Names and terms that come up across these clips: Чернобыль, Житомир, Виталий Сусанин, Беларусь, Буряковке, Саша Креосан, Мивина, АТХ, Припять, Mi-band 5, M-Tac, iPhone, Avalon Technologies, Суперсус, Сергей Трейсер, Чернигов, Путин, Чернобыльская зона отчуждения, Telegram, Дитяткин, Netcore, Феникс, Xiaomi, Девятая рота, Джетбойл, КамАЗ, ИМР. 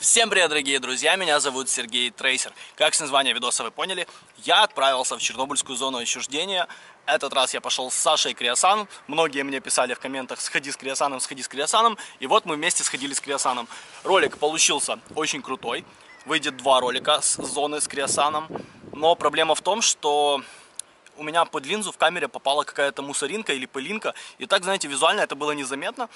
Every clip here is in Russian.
Всем привет, дорогие друзья, меня зовут Сергей Трейсер. Как с названия видоса вы поняли, я отправился в Чернобыльскую зону отчуждения. Этот раз я пошел с Сашей Креосан. Многие мне писали в комментах: сходи с Креосаном, сходи с Креосаном. И вот мы вместе сходили с Креосаном. Ролик получился очень крутой. Выйдет два ролика с зоны с Креосаном. Но проблема в том, что у меня под линзу в камере попала какая-то мусоринка или пылинка. И так, знаете, визуально это было незаметно.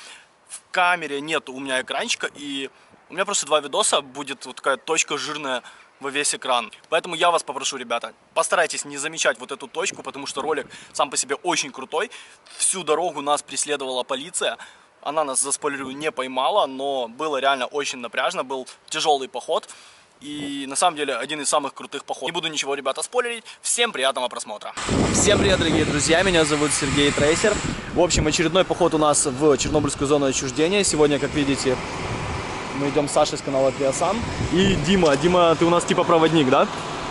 В камере нет у меня экранчика, и у меня просто два видоса будет вот такая точка жирная во весь экран. Поэтому я вас попрошу, ребята, постарайтесь не замечать вот эту точку, потому что ролик сам по себе очень крутой. Всю дорогу нас преследовала полиция. Она нас, заспойлерю, не поймала, но было реально очень напряжно. Был тяжелый поход и, на самом деле, один из самых крутых походов. Не буду ничего, ребята, спойлерить. Всем приятного просмотра. Всем привет, дорогие друзья, меня зовут Сергей Трейсер. В общем, очередной поход у нас в Чернобыльскую зону отчуждения. Сегодня, как видите, мы идем с Сашей с канала Креосан. И Дима. Дима, ты у нас типа проводник, да?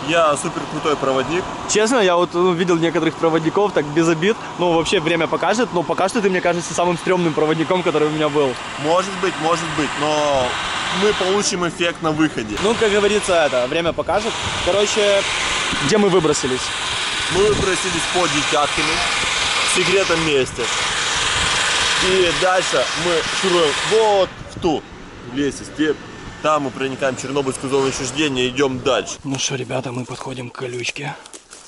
Я супер крутой проводник. Честно, я вот видел некоторых проводников, так без обид. Ну, вообще время покажет. Но пока что ты, мне кажется, самым стрёмным проводником, который у меня был. Может быть, но мы получим эффект на выходе. Ну, как говорится, это время покажет. Короче, где мы выбросились? Мы выбросились под Дитяткиным, в секретном месте. И дальше мы шуруем вот в ту. Лес и степь. Там мы проникаем в Чернобыльскую зону отчуждения и идем дальше. Ну что, ребята, мы подходим к колючке.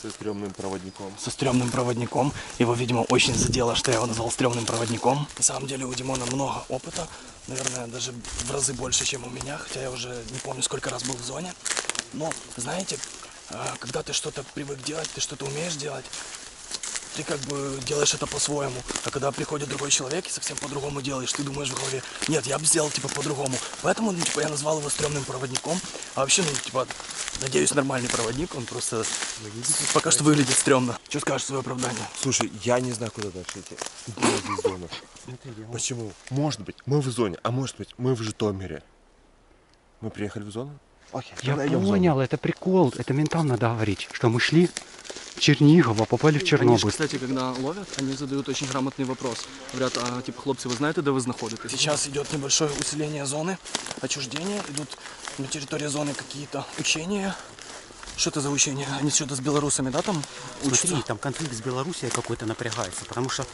Со стрёмным проводником. Со стрёмным проводником. Его, видимо, очень задело, что я его назвал стрёмным проводником. На самом деле у Димона много опыта. Наверное, даже в разы больше, чем у меня. Хотя я уже не помню, сколько раз был в зоне. Но, знаете, когда ты что-то привык делать, ты что-то умеешь делать, ты как бы делаешь это по-своему. А когда приходит другой человек и совсем по-другому делаешь, ты думаешь в голове: нет, я бы сделал типа по-другому. Поэтому, ну, типа, я назвал его стрёмным проводником. А вообще, ну, типа, надеюсь, нормальный проводник. Он просто пока что выглядит стрёмно. Что скажешь свое оправдание? Слушай, я не знаю, куда дальше идти. Почему? Может быть, мы в зоне, а может быть, мы в Житомире. Мы приехали в зону? Я понял, это прикол. Это ментам надо говорить, что мы шли Чернигова, попали в Чернобыль. Они же, кстати, когда ловят, они задают очень грамотный вопрос. Говорят: а, типа, хлопцы, вы знаете, где вы находитесь? Сейчас идет небольшое усиление зоны отчуждения. Идут на территории зоны какие-то учения. Что это за учения? Они что-то с белорусами, да, там учатся? Смотри, там конфликт с Беларусью какой-то напрягается, потому что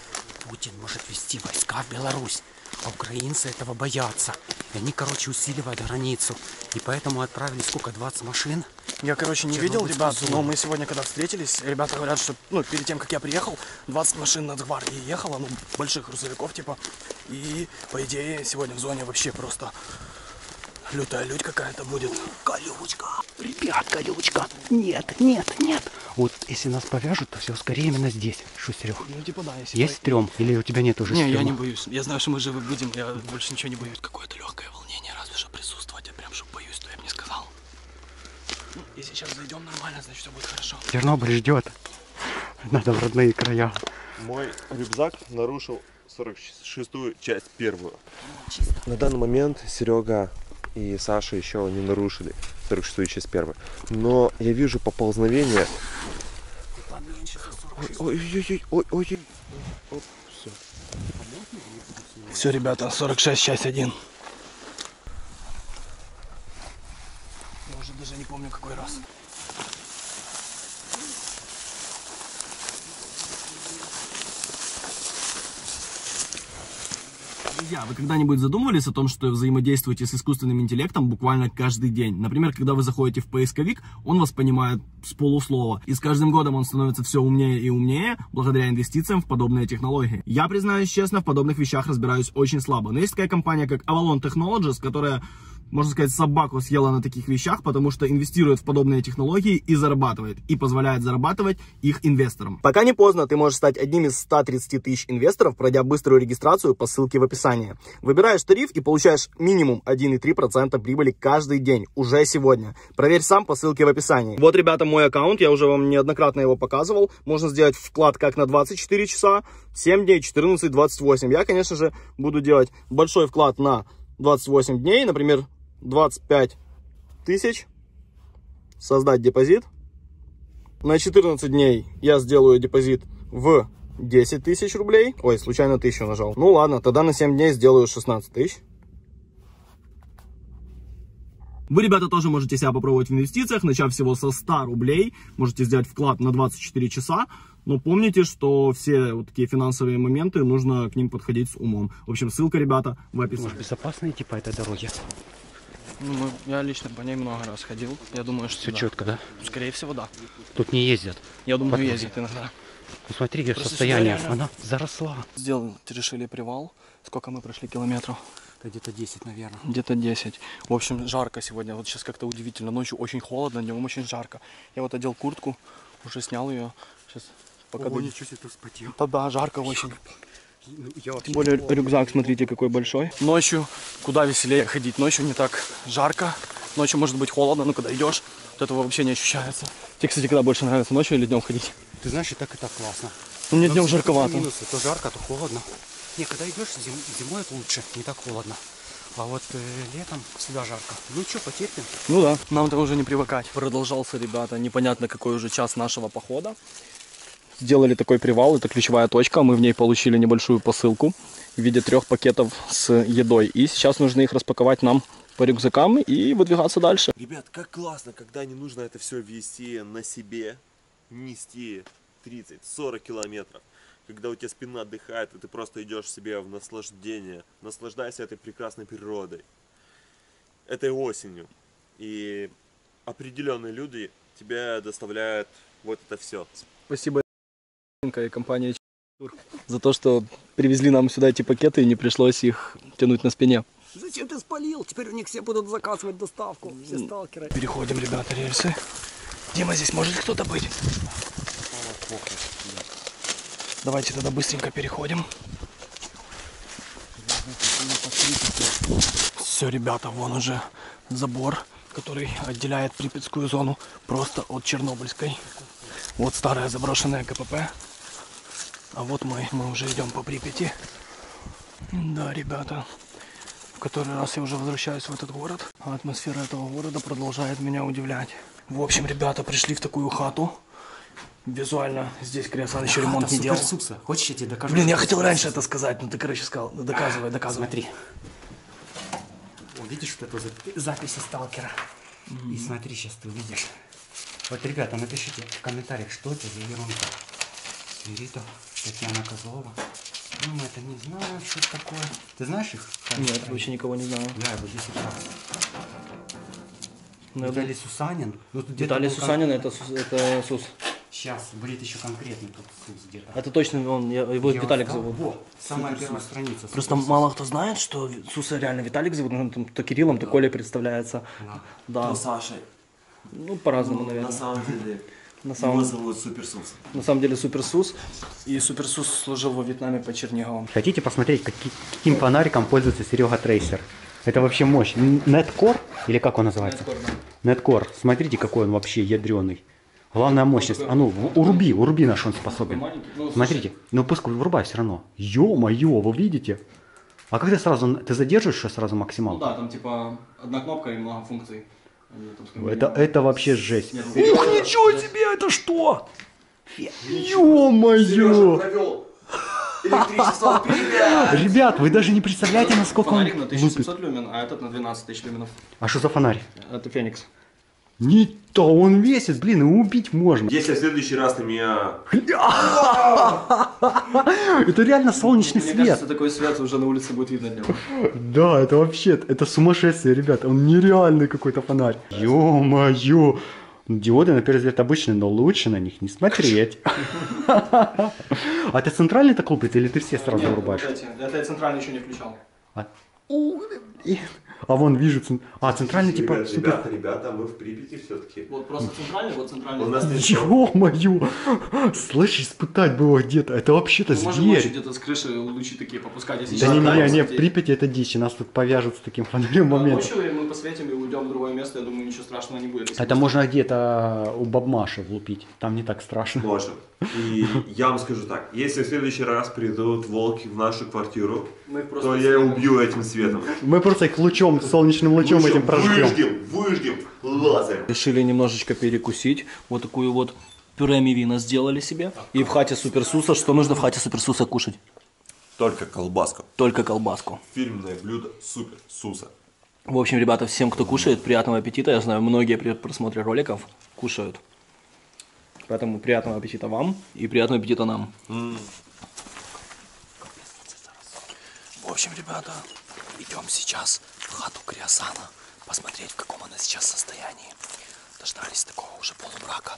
Путин может вести войска в Беларусь, а украинцы этого боятся. И они, короче, усиливают границу. И поэтому отправили сколько? 20 машин? Я, короче, не видел, ребят, но мы сегодня, когда встретились, ребята говорят, что, ну, перед тем, как я приехал, 20 машин Нацгвардии ехало, ну, больших грузовиков, типа. И, по идее, сегодня в зоне вообще просто лютая людь какая-то будет. Колючка! Ребят, колючка! Нет, нет, нет! Вот если нас повяжут, то все скорее именно здесь, Шустерёв. Ну, типа, да, если есть стрём, или у тебя нет уже стрёма? Не, я не боюсь. Я знаю, что мы живы будем, я больше ничего не боюсь. Какое-то легкое волнение, разве что присутствовать. Я прям, что боюсь, то я бы не сказал. Ну, если сейчас зайдем нормально, значит, все будет хорошо. Чернобыль ждет. Надо в родные края. Мой рюкзак нарушил 46-ю часть первую. На данный момент Серега и Саша еще не нарушили 46-ю часть первую. Но я вижу поползновение. Ой-ой-ой-ой-ой-ой. Все. Все, ребята, 46 часть 1. Я уже даже не помню, какой раз. Друзья, вы когда-нибудь задумывались о том, что взаимодействуете с искусственным интеллектом буквально каждый день? Например, когда вы заходите в поисковик, он вас понимает с полуслова. И с каждым годом он становится все умнее и умнее, благодаря инвестициям в подобные технологии. Я, признаюсь честно, в подобных вещах разбираюсь очень слабо. Но есть такая компания, как Avalon Technologies, которая, можно сказать, собаку съела на таких вещах, потому что инвестирует в подобные технологии и зарабатывает, и позволяет зарабатывать их инвесторам. Пока не поздно, ты можешь стать одним из 130 тысяч инвесторов, пройдя быструю регистрацию по ссылке в описании. Выбираешь тариф и получаешь минимум 1,3% прибыли каждый день, уже сегодня. Проверь сам по ссылке в описании. Вот, ребята, мой аккаунт, я уже вам неоднократно его показывал. Можно сделать вклад как на 24 часа, 7 дней, 14, 28. Я, конечно же, буду делать большой вклад на 28 дней, например, 25 тысяч, создать депозит. На 14 дней я сделаю депозит в 10 тысяч рублей. Ой, случайно 1000 нажал. Ну ладно, тогда на 7 дней сделаю 16 тысяч. Вы, ребята, тоже можете себя попробовать в инвестициях, начав всего со 100 рублей, можете сделать вклад на 24 часа, но помните, что все вот такие финансовые моменты, нужно к ним подходить с умом. В общем, ссылка, ребята, в описании. Может, безопасно идти по этой дороге? Ну, я лично по ней много раз ходил, я думаю, что... Все четко, да? Скорее всего, да. Тут не ездят? Я думаю, ездят иногда. Посмотри, ее состояние, она заросла. Сделал, решили привал. Сколько мы прошли километров? Где-то 10, наверное. Где-то 10. В общем, жарко сегодня. Вот сейчас как-то удивительно. Ночью очень холодно, днем очень жарко. Я вот одел куртку, уже снял ее. Сейчас пока... Ого, ничего себе, ты вспотел. Да, жарко очень. Тем более рюкзак, смотрите, какой большой. Ночью куда веселее ходить. Ночью не так жарко. Ночью может быть холодно, но когда идешь, вот этого вообще не ощущается. Тебе, кстати, когда больше нравится, ночью или днем ходить? Ты знаешь, и так классно. Ну, мне днем жарковато. Минусы. То жарко, то холодно. Не, когда идешь зимой, это лучше, не так холодно. А вот летом всегда жарко. Ну что, потерпим? Ну да, нам-то уже не привыкать. Продолжался, ребята, непонятно какой уже час нашего похода. Сделали такой привал, это ключевая точка. Мы в ней получили небольшую посылку в виде 3 пакетов с едой. И сейчас нужно их распаковать нам по рюкзакам и выдвигаться дальше. Ребят, как классно, когда не нужно это все вести на себе, нести 30-40 километров. Когда у тебя спина отдыхает, и ты просто идешь себе в наслаждение. Наслаждайся этой прекрасной природой. Этой осенью. И определенные люди тебя доставляют вот это все. Спасибо и компании за то, что привезли нам сюда эти пакеты и не пришлось их тянуть на спине. Зачем ты спалил? Теперь у них все будут заказывать доставку. Все сталкеры. Переходим, ребята, рельсы. Дима, здесь может кто-то быть? Давайте тогда быстренько переходим. Все, ребята, вон уже забор, который отделяет Припятскую зону просто от Чернобыльской. Вот старое заброшенное КПП. А вот мы уже идем по Припяти. Да, ребята, в который раз я уже возвращаюсь в этот город. А атмосфера этого города продолжает меня удивлять. В общем, ребята, пришли в такую хату. Визуально здесь Креосан еще ремонт не делал. Хочешь, я тебе докажу? Блин, я хотел раньше это сказать, но ты, короче, сказал. Доказывай, доказывай. Смотри. Увидишь вот эту запись сталкера? И смотри, сейчас ты увидишь. Вот, ребята, напишите в комментариях, что это за ерунда. Свирито, Татьяна Козлова. Ну, мы это не знаем, что это такое. Ты знаешь их? Нет, вообще никого не знаю. Да, вот здесь вот. Виталий Сусанин. Виталий Сусанин, это СУС. Сейчас будет еще конкретный тут где-то. Это точно он, его Виталик зовут. Во, самая первая страница. Просто мало кто знает, что Суса реально Виталик зовут, он там то Кириллом, то Колей представляется. Да. То Сашей. Ну, по-разному, наверное. На самом деле, его зовут Суперсус. На самом деле Суперсус. И Суперсус служил во Вьетнаме по Чернигову. Хотите посмотреть, каким фонариком пользуется Серега Трейсер? Это вообще мощь. Netcore, или как он называется? Netcore. Смотрите, какой он вообще ядреный. Главная мощность. А ну, уруби на что он способен. Смотрите, ну пуск вырубай все равно. Ё-моё, вы видите? А когда сразу, ты задерживаешься сразу максимально? Ну да, там типа одна кнопка и много функций. Это вообще жесть. Ух, ничего себе, это что? Ё-моё! Электричество, ребят, вы даже не представляете, насколько он лупит. Фонарик на 1700 люмен, а этот на 12 тысяч люменов. А что за фонарь? Это Феникс. Не то, он весит, блин, и убить можно. Если в следующий раз на меня... Это реально солнечный свет. Мне кажется, такой свет уже на улице будет видно днем. Да, это вообще, это сумасшествие, ребят. Он нереальный какой-то фонарь. Ё-моё. Диоды, на первый взгляд, обычные, но лучше на них не смотреть. А ты центральный так лупит или ты все сразу вырубаешь? Это я центральный еще не включал. А вон вижу, центральный типа... Ребята, мы в Припяти все-таки. Вот просто центральный, вот центральный. Ё-моё! Слышь, испытать было где-то. Это вообще-то зверь. Можем лучше где-то с крыши лучи такие попускать. Да не, в Припяти это дичь. Нас тут повяжут с таким фонарем моментом. Ночью мы посветим и уйдем в другое место. Я думаю, ничего страшного не будет. Это можно где-то у Бабмаши влупить. Там не так страшно. Может. И я вам скажу так. Если в следующий раз придут волки в нашу квартиру, то я убью этим светом. Мы просто их лучом, солнечным лучом этим прожжем. Выжгем лазер. Решили немножечко перекусить. Вот такую вот пюре мивина сделали себе. И в хате Суперсуса, что нужно в хате Суперсуса кушать? Только колбаску. Только колбаску. Фирменное блюдо Суперсуса. В общем, ребята, всем, кто кушает, приятного аппетита. Я знаю, многие при просмотре роликов кушают. Поэтому приятного аппетита вам и приятного аппетита нам. В общем, ребята, идем сейчас в хату Креосана, посмотреть, в каком она сейчас состоянии. Дождались такого уже полумрака,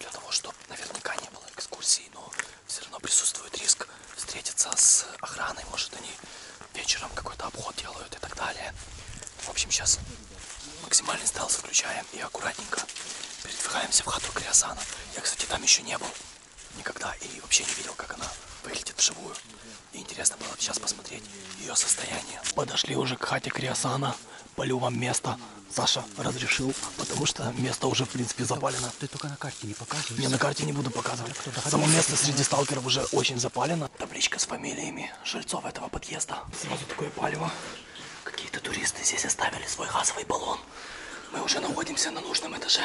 для того, чтобы наверняка не было экскурсий, но все равно присутствует риск встретиться с охраной, может, они вечером какой-то обход делают и так далее. В общем, сейчас максимальный стелс включаем и аккуратненько передвигаемся в хату Креосана. Я, кстати, там еще не был никогда и вообще не видел, как она выглядит вживую. И интересно было сейчас посмотреть ее состояние. Подошли уже к хате Креосана. Полю вам место. Саша разрешил, потому что место уже, в принципе, запалено. Ты только на карте не показываешь. Я на карте не буду показывать. Само место среди сталкеров уже очень запалено. Табличка с фамилиями жильцов этого подъезда. Сразу такое палево. Какие-то туристы здесь оставили свой газовый баллон. Мы уже находимся на нужном этаже.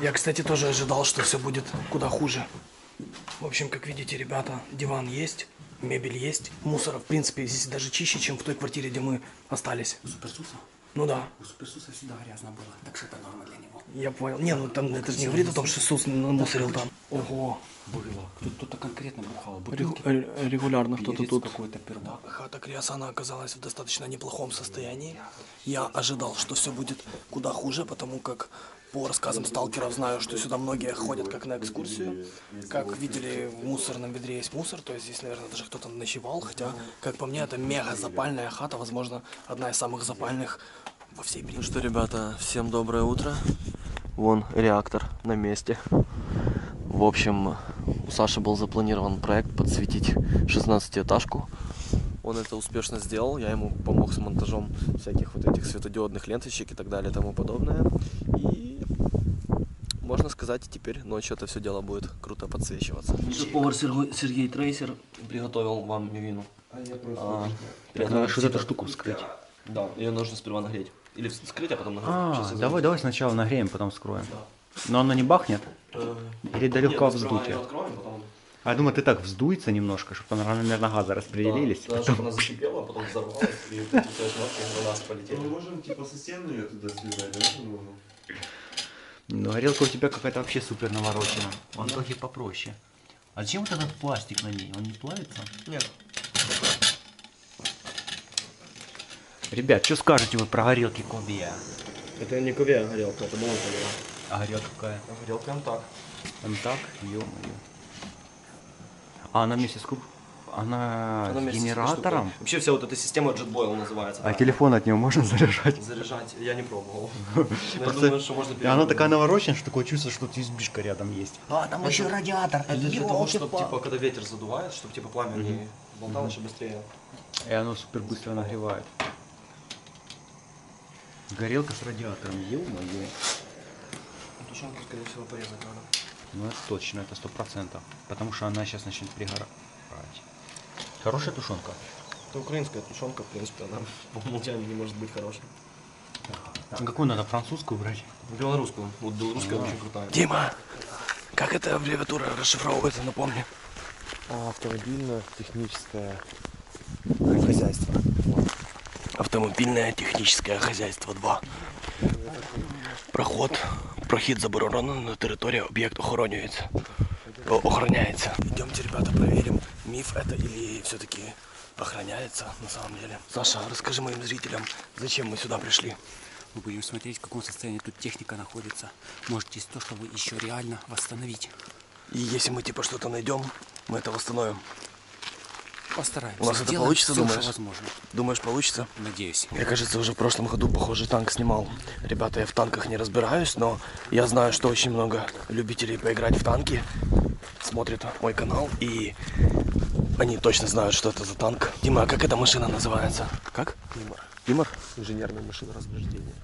Я, кстати, тоже ожидал, что все будет куда хуже. В общем, как видите, ребята, диван есть, мебель есть, мусора, в принципе, здесь даже чище, чем в той квартире, где мы остались. У Суперсуса? Ну да. У Суперсуса всегда грязно было, так что это норма для него. Я понял. Не, ну там это же не говорит о том, что Сус намусорил там. Ого. Было. Кто-то конкретно бухал. Регулярно кто-то тут. Хата Креосана оказалась в достаточно неплохом состоянии. Я ожидал, что все будет куда хуже, потому как по рассказам сталкеров знаю, что сюда многие ходят как на экскурсию. Как видели, в мусорном ведре есть мусор, то есть здесь, наверное, даже кто-то ночевал. Хотя, как по мне, это мега запальная хата, возможно, одна из самых запальных во всей Припяти. Ну что, ребята, всем доброе утро. Вон реактор на месте. В общем, у Саши был запланирован проект подсветить 16-этажку. Он это успешно сделал, я ему помог с монтажом всяких вот этих светодиодных ленточек и так далее и тому подобное. И можно сказать, теперь ночью это все дело будет круто подсвечиваться. Повар Сергей Трейсер приготовил вам мивину. Надо что-то эту штуку вскрыть. Да, ее нужно сперва нагреть. Или вскрыть, а потом нагреть. Давай сначала нагреем, потом вскроем. Да. Но она не бахнет? Или до легкого вздутия? А я думаю, ты так вздуется немножко, чтобы она, наверное, газа распределились. Да, чтобы она закипела, а потом взорвалась, и вот эти шмотки на нас полетели. Мы можем, типа, со стены ее туда сливать, да? Ну, горелка у тебя какая-то вообще супер наворочена. Он только попроще. А зачем вот этот пластик на ней? Он не плавится? Нет. Ребят, что скажете вы про горелки Кобия? Это не Кобия горелка, это была Кобия. А горелка какая? А горелка M-Tac. M-Tac? Ё-моё. А она вместе с генератором? Вообще вся вот эта система Джетбойл называется. А да. Телефон от него можно заряжать? Заряжать? Я не пробовал. Я думаю, что можно перевернуть. Она такая наворочена, что такое чувство, что тут избишка рядом есть. А, там еще радиатор. Это для того, чтобы, типа, когда ветер задувает, чтобы, типа, пламя не болталось еще быстрее. И оно супер быстро нагревает. Горелка с радиатором, ё-моё. Тушенку, скорее всего, порезать надо. Ну это точно, это 100%. Потому что она сейчас начнет пригорать. Хорошая тушенка? Это украинская тушенка, в принципе, она по умолчанию не может быть хорошей. Да. Какую надо, французскую брать? Белорусскую. Вот белорусская очень крутая. Дима, как эта аббревиатура расшифровывается, напомни? Автомобильно-техническое хозяйство. Автомобильное техническое хозяйство 2. Прохід заборонено, на территории объект охраняется. Идемте, ребята, проверим, миф это или все-таки охраняется на самом деле. Саша, расскажи моим зрителям, зачем мы сюда пришли. Мы будем смотреть, в каком состоянии тут техника находится. Может, есть то, что вы еще реально восстановить. И если мы типа что-то найдем, мы это восстановим. Постараемся. У нас это получится, думаешь? Возможно. Думаешь, получится? Надеюсь. Я, кажется, уже в прошлом году похожий танк снимал. Ребята, я в танках не разбираюсь, но я знаю, что очень много любителей поиграть в танки смотрят мой канал, и они точно знают, что это за танк. Дима, а как эта машина называется? Как? ИМР. ИМР? Инженерная машина разграждения.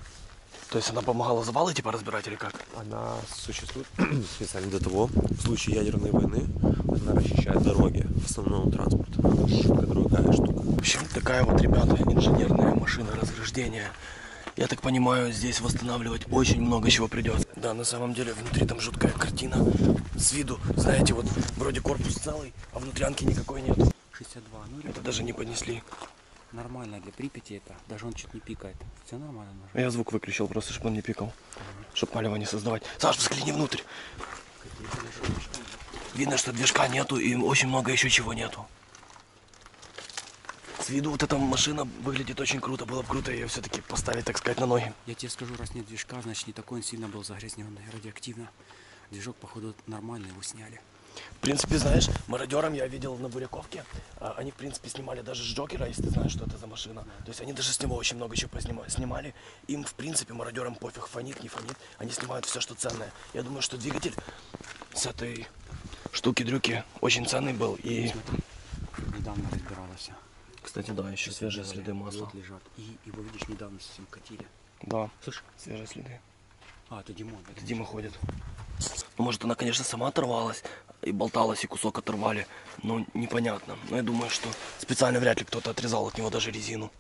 То есть она помогала завалы типа разбирать или как? Она существует специально для того, в случае ядерной войны, она расчищает дороги, в основном транспорт. Шутка, другая штука. В общем, такая вот, ребята, инженерная машина разграждения. Я так понимаю, здесь восстанавливать очень много чего придется. Да, на самом деле, внутри там жуткая картина. С виду, знаете, вот вроде корпус целый, а внутрянки никакой нет. 62. Ну, это даже не поднесли. Нормально для Припяти это. Даже он чуть не пикает. Все нормально. Я звук выключил просто, чтобы он не пикал. Чтобы палево не создавать. Саш, взгляни внутрь. Видно, что движка нету и очень много еще чего нету. С виду вот эта машина выглядит очень круто. Было бы круто ее все-таки поставить, так сказать, на ноги. Я тебе скажу, раз нет движка, значит не такой он сильно был загрязнен радиоактивно. Движок, походу, нормальный, его сняли. В принципе, знаешь, мародерам я видел на Буряковке. Они, в принципе, снимали даже с Джокера, если ты знаешь, что это за машина. То есть они даже с него очень много чего снимали. Им, в принципе, мародерам пофиг, фонит, не фонит. Они снимают все, что ценное. Я думаю, что двигатель с этой штуки-дрюки очень ценный был. И смотри, недавно разбиралась. Кстати, да, еще свежие следы масла. Вот лежат. И его, видишь, недавно с этим катили. Да, слышь, свежие следы. А, это Дима. Это Дима ходит. Ну, может, она, конечно, сама оторвалась и болталась, и кусок оторвали, но непонятно. Но я думаю, что специально вряд ли кто-то отрезал от него даже резину.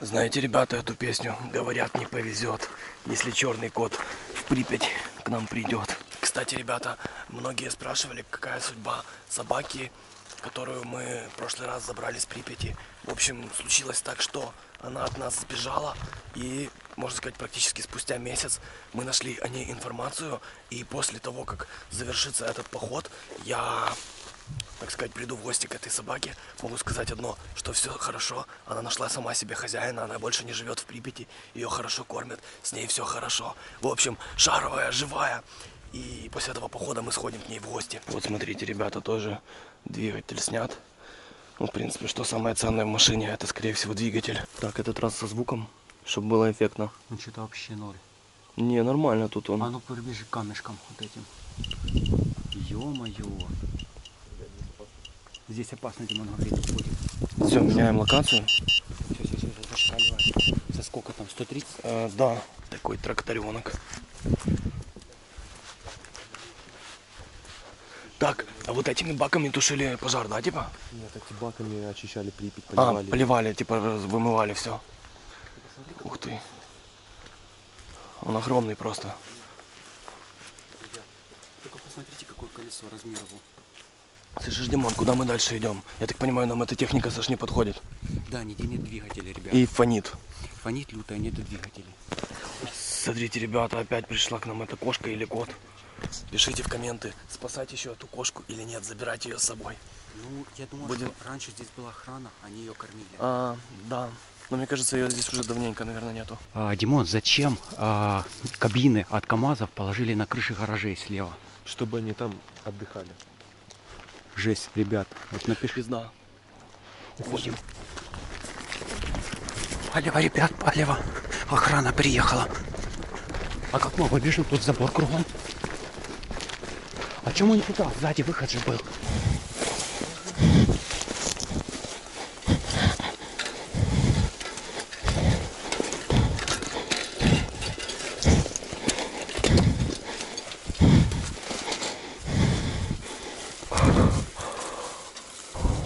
Знаете, ребята, эту песню говорят, не повезет, если черный кот в Припять к нам придет. Кстати, ребята, многие спрашивали, какая судьба собаки, которую мы в прошлый раз забрали с Припяти. В общем, случилось так, что она от нас сбежала, и, можно сказать, практически спустя месяц мы нашли о ней информацию, и после того, как завершится этот поход, я, так сказать, приду в гости к этой собаке. Могу сказать одно, что все хорошо, она нашла сама себе хозяина, она больше не живет в Припяти, ее хорошо кормят, с ней все хорошо. В общем, шаровая, живая. И после этого похода мы сходим к ней в гости. Вот смотрите, ребята, тоже двигатель снят. Ну, в принципе, что самое ценное в машине, это, скорее всего, двигатель. Так, этот раз со звуком, чтобы было эффектно. Ну, что-то вообще ноль. Не, нормально тут он. А ну, прибежи к камешкам вот этим. Ё-моё. Здесь опасно, Димон говорит, будет. Все, меняем локацию. Все, зашкаливаем. За сколько там, 130? Да, такой тракторенок. Так, а вот этими баками тушили пожар, да, типа? Нет, эти баками очищали Припять, поливали. А, поливали, типа вымывали все. Ух ты. Он огромный просто. Только посмотрите, какое колесо размера было. Слышишь, Димон, куда мы дальше идем? Я так понимаю, нам эта техника, Саш, не подходит. Да, нигде нет двигателя, ребят. И фонит. Фонит люто, нет двигателей. Смотрите, ребята, опять пришла к нам эта кошка или кот. Пишите в комменты, спасать еще эту кошку или нет, забирать ее с собой. Ну, я думаю, что раньше здесь была охрана, они ее кормили. Да, но мне кажется, ее здесь уже давненько, наверное, нету. Димон, зачем кабины от КамАЗов положили на крыши гаражей слева? Чтобы они там отдыхали. Жесть, ребят, вот напиши. Да. Уходим. Палево, ребят, палево. Охрана приехала. А как мы выбежим, тут забор кругом? А чему не туда? Сзади выход же был.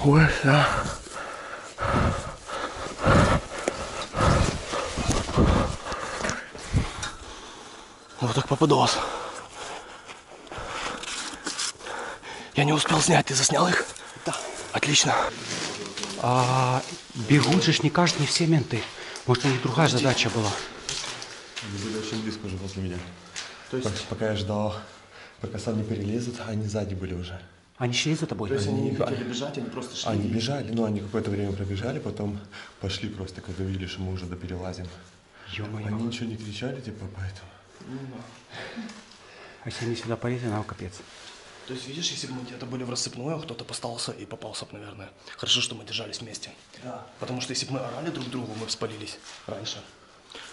Ой, да. Вот так попадос. Я не успел снять, ты заснял их? Да. Отлично. Бегут же, не кажется, не все менты. Может, у них другая задача была. Были очень близко уже возле меня. То есть... Пока я ждал, пока сам не перелезут, они сзади были уже. Они шли за тобой? То есть они не хотели бежать, они просто шли? Они бежали, но они какое-то время пробежали, потом пошли просто, когда увидели, что мы уже доперелазим. Ё-моё. Они ничего не кричали, типа, поэтому... Ну, да. А если они сюда полезли, нам капец. То есть, видишь, если бы мы где-то были в рассыпную, кто-то постался и попался бы, наверное. Хорошо, что мы держались вместе. Да. Потому что если бы мы орали друг другу, мы бы спалились раньше.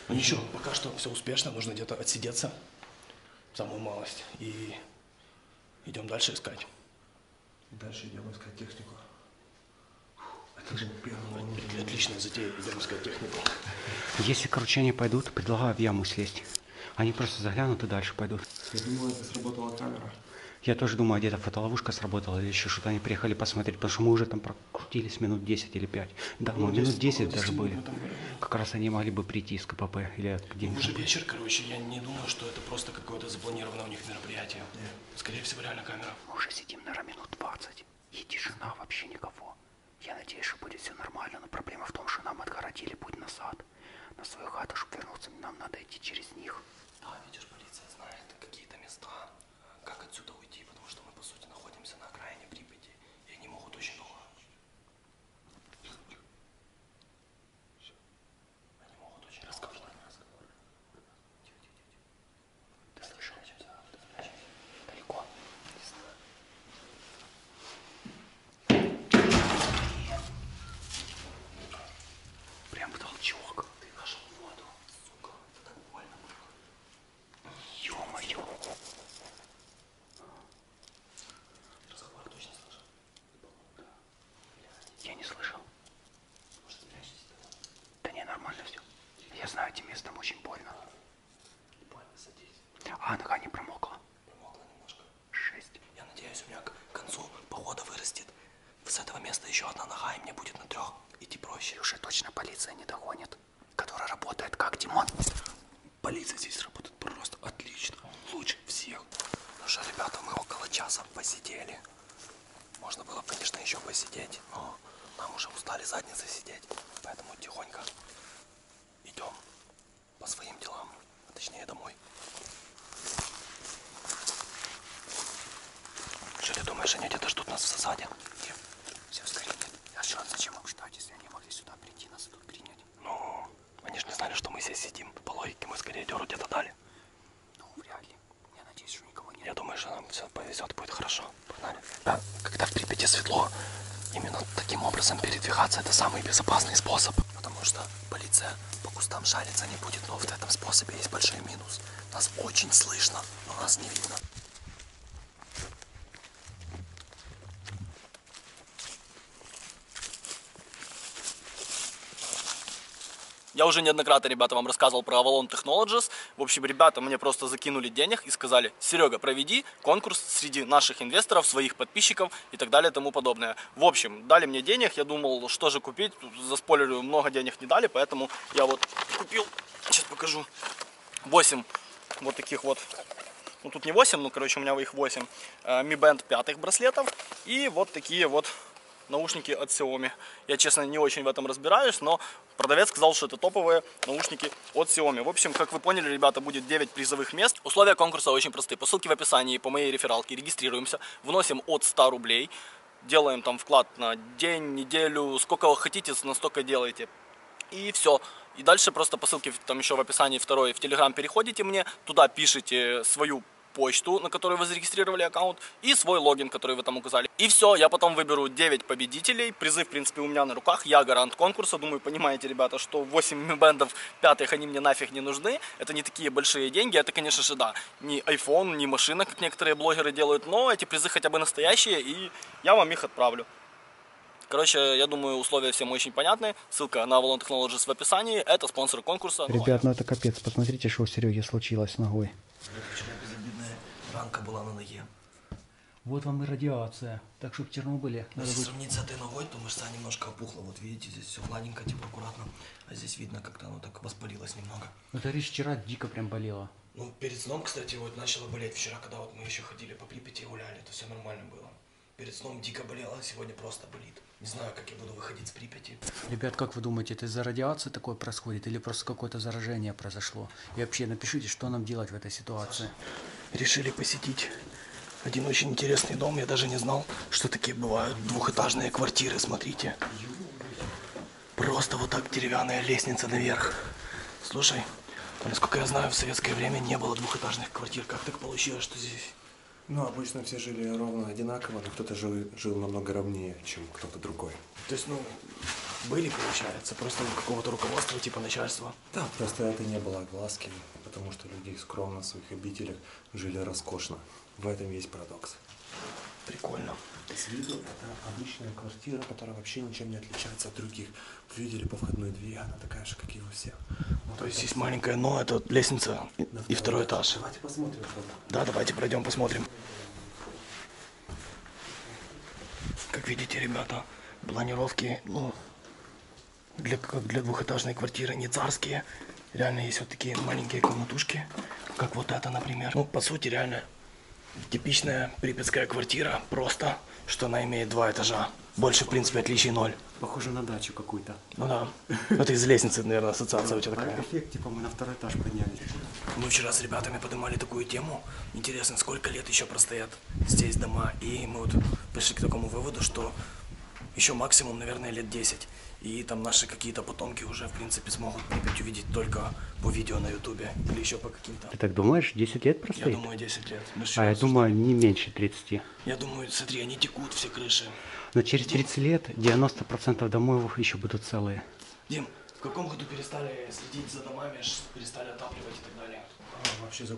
Но ничего, пока что все успешно, нужно где-то отсидеться, самую малость. И идем дальше искать. Дальше идем искать технику. Это же первый... Отличная затея, идем искать технику. Если, короче, они пойдут, предлагаю в яму слезть. Они просто заглянут и дальше пойдут. Я думаю, это сработала камера. Я тоже думаю, где-то фотоловушка сработала или еще что-то. Они приехали посмотреть, потому что мы уже там прокрутились минут 10 или 5. Да, мы минут 10 даже были. Как раз они могли бы прийти из КПП или где-нибудь. Уже вечер, короче, я не думаю, что это просто какое-то запланированное у них мероприятие. Скорее всего, реально камера. Мы уже сидим, наверное, минут 20. И тишина, вообще никого. Я надеюсь, что будет все нормально, но проблема в том, что нам отгородили путь на сад. На свою хату, чтобы вернуться, нам надо идти через них. Да, видишь, полиция знает какие-то места, как отсюда уйти, потому что мы, по сути, находимся на окраине Припяти, и они могут очень долго... Они могут очень разговаривать. Ты слышал? Далеко. Прям толчок. Ты нашел воду. Сука, это так больно было. Ё-моё. Разговор точно слышал? Да. Я не слышал. Может, спрячься тогда? Да не, нормально все. Я знаю, этим местом очень больно. Больно, садись. А, нога не промокла. Промокла немножко. 6. Я надеюсь, у меня к концу похода вырастет с этого места еще одна нога, и мне будет на 3 идти проще. Уже точно полиция не догонит, которая работает как, Димон? Полиция здесь работает просто отлично, лучше всех. Ну что, ребята, мы около часа посидели. Можно было, конечно, еще посидеть, но нам уже устали задницы сидеть, поэтому тихонько идем по своим делам, а точнее домой. Что ты думаешь, они где-то ждут нас в засаде? Нет. Все скорее. А что, зачем им ждать, если они могли сюда прийти, нас тут принять? Ну, они же не знали, что мы здесь сидим. По логике, мы скорее дёру где-то дали. Ну, вряд ли. Я надеюсь, что никого нет. Я думаю, что нам все повезет, будет хорошо. Погнали. Да, когда в Припяти светло, именно таким образом передвигаться — это самый безопасный способ. Потому что полиция по кустам шариться не будет, но в этом способе есть большой минус. Нас очень слышно, но нас не видно. Я уже неоднократно, ребята, вам рассказывал про Avalon Technologies. В общем, ребята мне просто закинули денег и сказали: Серега, проведи конкурс среди наших инвесторов, своих подписчиков и так далее, тому подобное. В общем, дали мне денег, я думал, что же купить. Заспойлерю, много денег не дали, поэтому я вот купил, сейчас покажу, 8 вот таких вот. Ну, тут не 8, ну, короче, у меня их 8. Mi-band 5 браслетов и вот такие вот наушники от Xiaomi. Я, честно, не очень в этом разбираюсь, но продавец сказал, что это топовые наушники от Xiaomi. В общем, как вы поняли, ребята, будет 9 призовых мест. Условия конкурса очень просты. По ссылке в описании, по моей рефералке регистрируемся, вносим от 100 рублей, делаем там вклад на день, неделю, сколько вы хотите, настолько делаете. И все. И дальше просто по ссылке там еще в описании второй в Telegram переходите мне, туда пишите свою почту, на которой вы зарегистрировали аккаунт, и свой логин, который вы там указали. И все, я потом выберу 9 победителей. Призы, в принципе, у меня на руках. Я гарант конкурса. Думаю, понимаете, ребята, что 8 бендов 5-х, они мне нафиг не нужны. Это не такие большие деньги. Это, конечно же, да, не iPhone, не машина, как некоторые блогеры делают, но эти призы хотя бы настоящие, и я вам их отправлю. Короче, я думаю, условия всем очень понятны. Ссылка на Avalon Technologies в описании. Это спонсор конкурса. Ребят, ну это капец. Посмотрите, что у Сереги случилось с ногой. Ранка была на ноге. Вот вам и радиация. Так что в Чернобыле... Если быть... сравнить с этой ногой, то мышца немножко опухла. Вот видите, здесь все гладенько, типа аккуратно. А здесь видно, как-то оно так воспалилось немного. Это речь вчера дико прям болела. Ну, перед сном, кстати, вот начало болеть. Вчера, когда вот мы еще ходили по Припяти и гуляли, то все нормально было. Перед сном дико болела, а сегодня просто болит. Не знаю, как я буду выходить с Припяти. Ребят, как вы думаете, это из-за радиации такое происходит? Или просто какое-то заражение произошло? И вообще, напишите, что нам делать в этой ситуации. Саша, решили посетить один очень интересный дом. Я даже не знал, что такие бывают двухэтажные квартиры. Смотрите. Просто вот так деревянная лестница наверх. Слушай, насколько я знаю, в советское время не было двухэтажных квартир. Как так получилось, что здесь... Ну, обычно все жили ровно одинаково, но кто-то жил намного ровнее, чем кто-то другой. То есть, ну, были, получается, просто какого-то руководства, типа начальства? Да, просто это не было огласки, потому что люди скромно в своих обителях жили роскошно. В этом есть парадокс. Прикольно. С виду это обычная квартира, которая вообще ничем не отличается от других. Вы видели по входной двери, она такая же, как и у всех. Вот то есть есть маленькая, но это лестница и второй этаж. Давайте посмотрим. Да, давайте пройдем, посмотрим. Как видите, ребята, планировки, ну, как для двухэтажной квартиры не царские. Реально есть вот такие маленькие комнатушки, как вот это, например. Ну, по сути, реально типичная припятская квартира, просто, что она имеет два этажа. Больше, в принципе, отличий ноль. Похоже на дачу какую-то. Ну да. Это из лестницы, наверное, ассоциация у тебя такая. Эффект, типа мы на второй этаж поднялись. Мы вчера с ребятами поднимали такую тему. Интересно, сколько лет еще простоят здесь дома. И мы вот пришли к такому выводу, что еще максимум, наверное, лет 10. И там наши какие-то потомки уже, в принципе, смогут Припять увидеть только по видео на ютубе или еще по каким-то. Ты так думаешь, 10 лет простоит? Я думаю, 10 лет. А я думаю, не меньше 30. Я думаю, смотри, они текут, все крыши. Но через 30 лет 90% домов еще будут целые. Дим, в каком году перестали следить за домами, перестали отапливать и так далее? А, вообще за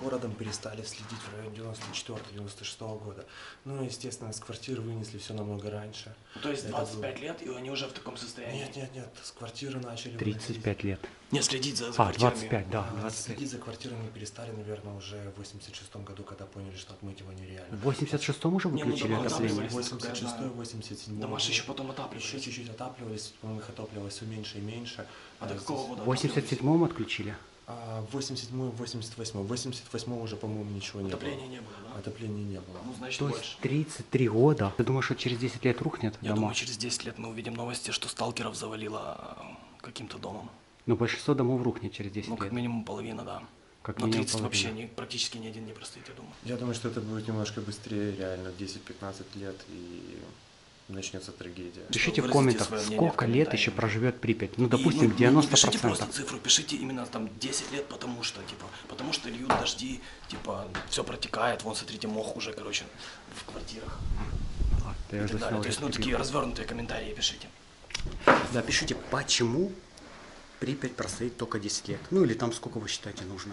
городом перестали следить в районе 94-96 года. Ну, естественно, с квартир вынесли все намного раньше. То есть 25 было... лет, и они уже в таком состоянии? Нет, нет, нет, с квартиры начали... 35 выносить. Лет. Нет, следить за квартирами. 25, да. 25. Следить за квартирами перестали, наверное, уже в 86-м году, когда поняли, что отмыть его нереально. В 86-м уже выключили отопление? 86-й, 87-й. Домаши еще потом отапливались. Еще чуть-чуть отапливались, по-моему, их отапливалось все меньше и меньше. А до какого года? В 87-м отключили? 87-й, 88-й. 88-й уже, по-моему, ничего не было. Отопления не было, да? Отопления не было. Ну, значит, то есть 33 года. Ты думаешь, что через 10 лет рухнет дома? Я думаю, через 10 лет мы увидим новости, что сталкеров завалило каким-то домом. Но большинство домов рухнет через 10 лет. Ну, как минимум половина, да. Как минимум 30 половина. Вообще практически ни один не простоит, я думаю. Я думаю, что это будет немножко быстрее, реально, 10-15 лет, и начнется трагедия. Пишите в комментах, сколько лет еще проживет Припять. Ну, допустим, 90%. Пишите просто цифру, пишите именно там 10 лет, потому что, типа, потому что льют дожди, типа, все протекает, вон, смотрите, мох уже, короче, в квартирах. И так далее. То есть, ну, такие развернутые комментарии пишите. Да, пишите, почему Припять простоит только 10 лет. Ну, или там сколько вы считаете нужно.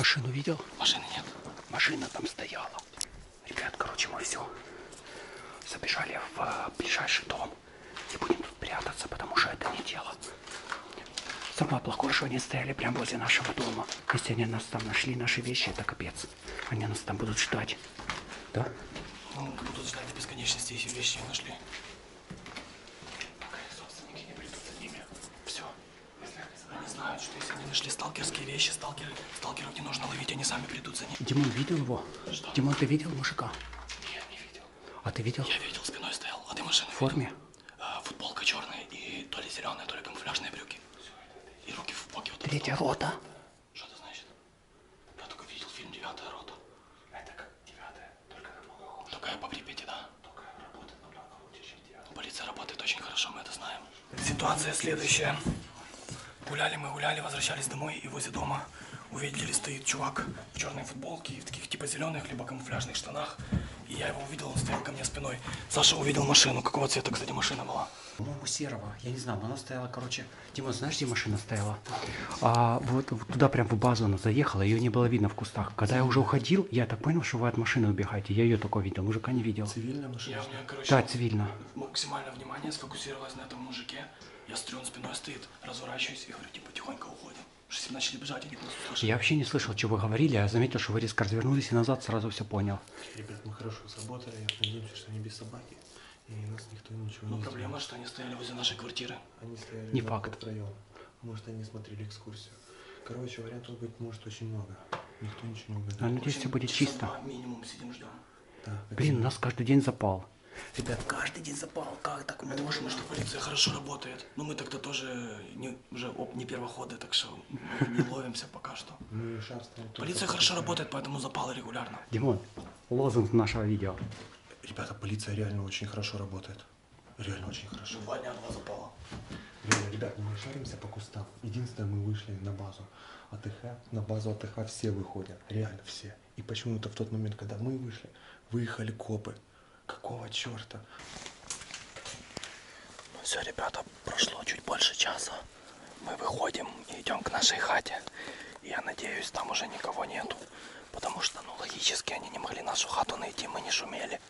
Машину видел? Машины нет. Машина там стояла. Ребят, короче, мы все забежали в ближайший дом и будем тут прятаться, потому что это не дело. Самое плохое, что они стояли прямо возле нашего дома. Если они нас там нашли, наши вещи, это капец. Они нас там будут ждать. Да? Ну, будут ждать до бесконечности, если вещи не нашли. Что если они нашли сталкерские вещи, сталкеров не нужно ловить, они сами придут за ним. Димон видел его? Что? Димон, ты видел мужика? Нет, не видел. А ты видел? Я видел, спиной стоял. А ты машину в форме? Футболка черная и то ли зеленая, то ли камуфляжные брюки. Все, и руки в боки. Вот Третья рота. Что это значит? Я только видел фильм «Девятая рота». Это как девятая, только намного хуже. Только по Припяти, да? Только работает намного лучше, чем девятая. Полиция работает очень хорошо, мы это знаем. Ситуация следующая. Мы гуляли, возвращались домой, и возле дома увидели, стоит чувак в черной футболке и в таких типа зеленых, либо камуфляжных штанах. И я его увидел, он стоял ко мне спиной. Саша увидел машину. Какого цвета, кстати, машина была? По-моему, серого. Я не знаю, но она стояла, короче... Дима, знаешь, где машина стояла? Вот туда прям в базу она заехала, ее не было видно в кустах. Когда я уже уходил, я так понял, что вы от машины убегаете. Я ее только видел, мужика не видел. Цивильная машина? Я, у меня, короче, да, цивильно. Максимально внимание сфокусировалось на этом мужике. Я смотрю, он спиной стоит, разворачиваюсь и говорю, типа, тихонько уходим. Если начали бежать, они нас услышали. Я вообще не слышал, что вы говорили, я заметил, что вы резко развернулись и назад сразу все понял. Ребят, мы хорошо сработали, надеемся, что они без собаки, и нас никто ничего не сделал. Но проблема, что они стояли возле нашей квартиры. Они стояли не факт. Втроем. Может, они смотрели экскурсию. Короче, вариантов быть может очень много. Никто ничего не угадает. А надеюсь, все будет чисто. Минимум сидим, ждем. Да, блин, у нас каждый день запал. Ребят, каждый день запал, как так можно? Потому что полиция хорошо работает. Но мы тогда тоже не первоходы, так что не ловимся пока что. Полиция хорошо работает, поэтому запалы регулярно. Димон, лозунг нашего видео. Ребята, полиция реально очень хорошо работает. Реально очень хорошо. Два дня два запала. Реально, ребят, мы шаримся по кустам. Единственное, мы вышли на базу АТХ. На базу АТХ все выходят. Реально все. И почему-то в тот момент, когда мы вышли, выехали копы. Какого черта? Ну все, ребята, прошло чуть больше часа. Мы выходим и идем к нашей хате. Я надеюсь, там уже никого нету. Потому что, ну, логически они не могли нашу хату найти. Мы не шумели.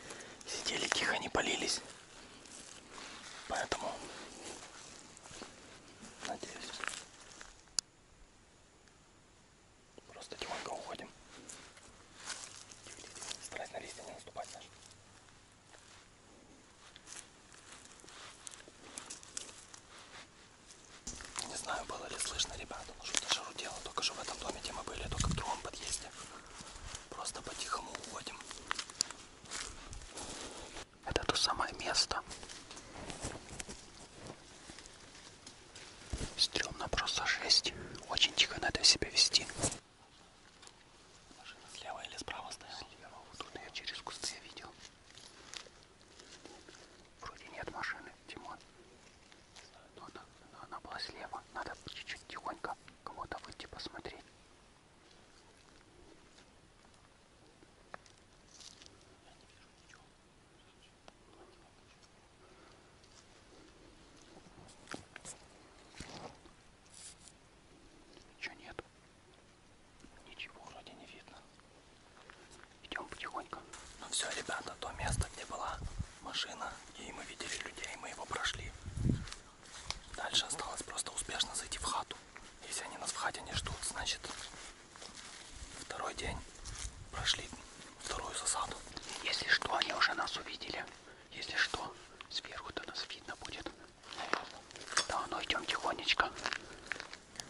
Сидели тихо, не палились. Поэтому, надеюсь, просто тихонько уходим. Старайся на листья не наступать, Саша. Не знаю, было ли слышно, ребята, но что-то шарудела. Только что в этом доме, где мы были, только в другом подъезде. Просто по-тихому уходим. Это то самое место. Стремно, просто жесть. Очень тихо надо себя вести. Машина слева или справа стояла? Слева. Тут я через кусты видел. Вроде нет машины, Димон. Но она была слева. Надо чуть-чуть тихонько кому-то выйти посмотреть.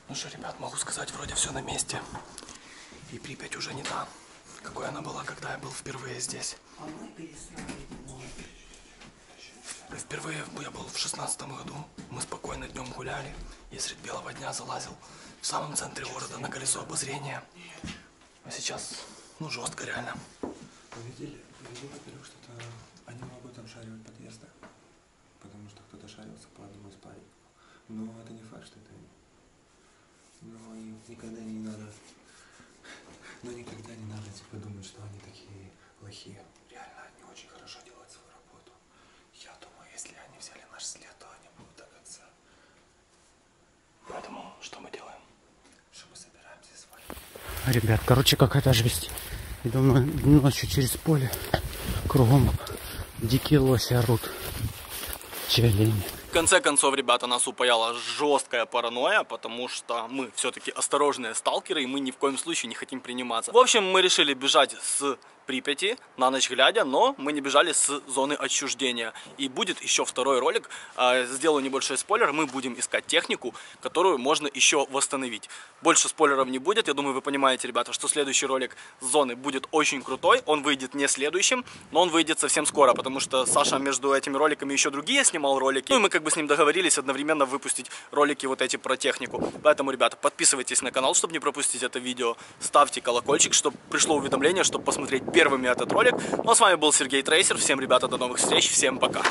Ну что, ребят, могу сказать, вроде все на месте. И Припять уже не та, какой она была, когда я был впервые здесь. Впервые я был в 2016 году. Мы спокойно днем гуляли. Я средь белого дня залазил в самом центре города на колесо обозрения. А сейчас, ну, жестко реально. Увидели, во-первых, что-то они могут там шаривать в подъездах, потому что кто-то шарился по одному из парень. Но это не факт, что это... Но никогда не надо, типа, думать, что они такие плохие. Реально, они очень хорошо делают свою работу. Я думаю, если они взяли наш след, то они будут до конца. Поэтому, что мы делаем? Что мы собираемся с вами. Ребят, короче, какая-то жесть. Иду ночью через поле. Кругом дикие лоси орут. Челень. В конце концов, ребята, нас упаяла жесткая паранойя, потому что мы все-таки осторожные сталкеры, и мы ни в коем случае не хотим приниматься. В общем, мы решили бежать с Припяти, на ночь глядя, но мы не бежали с зоны отчуждения. И будет еще второй ролик, сделаю небольшой спойлер, мы будем искать технику, которую можно еще восстановить. Больше спойлеров не будет, я думаю, вы понимаете, ребята, что следующий ролик с зоны будет очень крутой, он выйдет не следующим, но он выйдет совсем скоро, потому что Саша между этими роликами еще другие снимал ролики, ну и мы как бы с ним договорились одновременно выпустить ролики вот эти про технику. Поэтому, ребята, подписывайтесь на канал, чтобы не пропустить это видео, ставьте колокольчик, чтобы пришло уведомление, чтобы посмотреть первыми этот ролик. Ну а с вами был Сергей Трейсер. Всем, ребята, до новых встреч. Всем пока.